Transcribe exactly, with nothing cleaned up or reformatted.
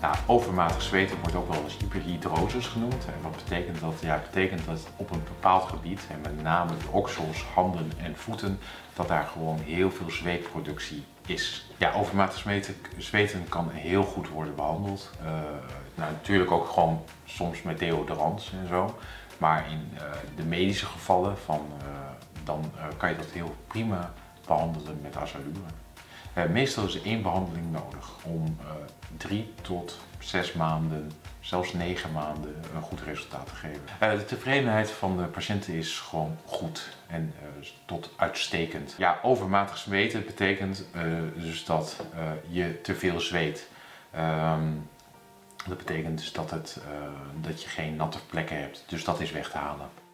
Nou, overmatig zweten wordt ook wel eens hyperhidrosis genoemd. En wat betekent dat? Ja, betekent dat op een bepaald gebied, en met name de oksels, handen en voeten, dat daar gewoon heel veel zweetproductie is. Ja, overmatig zweten kan heel goed worden behandeld. Uh, nou, natuurlijk ook gewoon soms met deodorants en zo. Maar in uh, de medische gevallen van, uh, dan uh, kan je dat heel prima behandelen met Azzalure. Uh, meestal is één behandeling nodig om uh, drie tot zes maanden, zelfs negen maanden een goed resultaat te geven. Uh, de tevredenheid van de patiënten is gewoon goed en uh, tot uitstekend. Ja, overmatig zweten betekent uh, dus dat uh, je te veel zweet. Um, dat betekent dus dat, het, uh, dat je geen natte plekken hebt, dus dat is weg te halen.